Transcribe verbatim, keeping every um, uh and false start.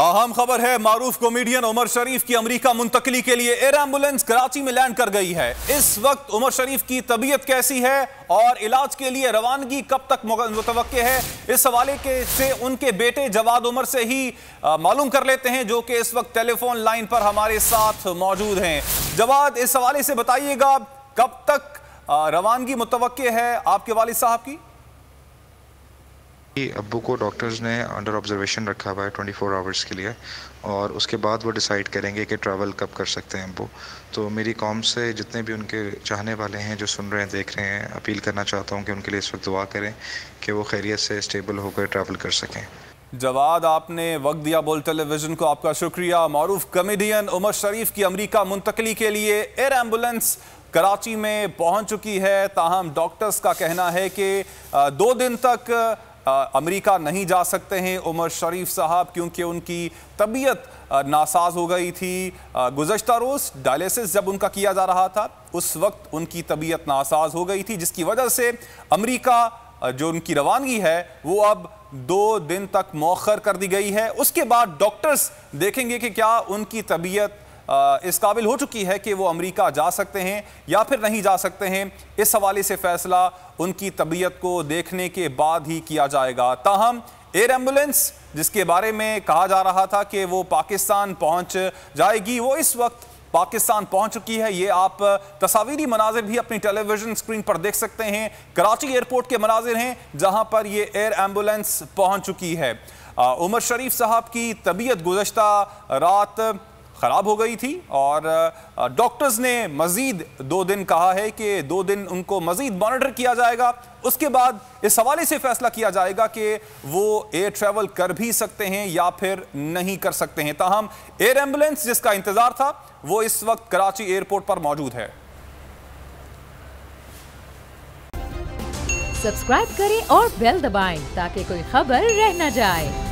अहम खबर है, मारूफ कॉमेडियन उमर शरीफ की अमेरिका मुंतकली के लिए एयर एम्बुलेंस कराची में लैंड कर गई है। इस वक्त उमर शरीफ की तबीयत कैसी है और इलाज के लिए रवानगी कब तक मुतवक्के है, इस हवाले के से उनके बेटे जवाद उमर से ही मालूम कर लेते हैं, जो कि इस वक्त टेलीफोन लाइन पर हमारे साथ मौजूद हैं। जवाद, इस हवाले से बताइएगा कब तक रवानगी मुतवक्के है आपके वालिद साहब की? अब्बू को डॉक्टर्स ने अंडर ऑब्जर्वेशन रखा हुआ है चौबीस आवर्स के लिए और उसके बाद वो डिसाइड करेंगे कि ट्रैवल कब कर सकते हैं अब्बू। तो मेरी कौम से जितने भी उनके चाहने वाले हैं जो सुन रहे हैं, देख रहे हैं, अपील करना चाहता हूं कि उनके लिए इस वक्त दुआ करें कि वो खैरियत से स्टेबल होकर ट्रैवल कर सकें। जवाद, आपने वक्त दिया बोल टेलीविजन को, आपका शुक्रिया। मारूफ कॉमेडियन उमर शरीफ की अमरीका मुंतकली के लिए एयर एम्बुलेंस कराची में पहुँच चुकी है, ताहम डॉक्टर्स का कहना है कि दो दिन तक अमेरिका नहीं जा सकते हैं उमर शरीफ साहब, क्योंकि उनकी तबीयत नासाज हो गई थी। गुज़श्ता रोज़ डायलिसिस जब उनका किया जा रहा था उस वक्त उनकी तबीयत नासाज हो गई थी, जिसकी वजह से अमेरिका जो उनकी रवानगी है वो अब दो दिन तक मौखर कर दी गई है। उसके बाद डॉक्टर्स देखेंगे कि क्या उनकी तबीयत इस काबिल हो चुकी है कि वो अमेरिका जा सकते हैं या फिर नहीं जा सकते हैं। इस हवाले से फैसला उनकी तबीयत को देखने के बाद ही किया जाएगा। ताहम एयर एम्बुलेंस जिसके बारे में कहा जा रहा था कि वो पाकिस्तान पहुंच जाएगी, वो इस वक्त पाकिस्तान पहुंच चुकी है। ये आप तस्वीरी मनाजिर भी अपनी टेलीविजन स्क्रीन पर देख सकते हैं, कराची एयरपोर्ट के मनाजिर हैं जहां पर ये एयर एम्बुलेंस पहुंच चुकी है। उमर शरीफ साहब की तबीयत गुज़श्ता रात ख़राब हो गई थी और डॉक्टर्स ने मज़ीद दो दिन कहा है कि दो दिन उनको मज़ीद मॉनिटर किया जाएगा। उसके बाद इस हवाले से फ़ैसला किया जाएगा कि वो एयर ट्रैवल कर भी सकते हैं या फिर नहीं कर सकते हैं। ताहम एयर एम्बुलेंस जिसका इंतज़ार था वो इस वक्त कराची एयरपोर्ट पर मौजूद है। सब्सक्राइब करें और बेल दबाएं ताकि कोई खबर रह न जाए।